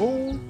boom.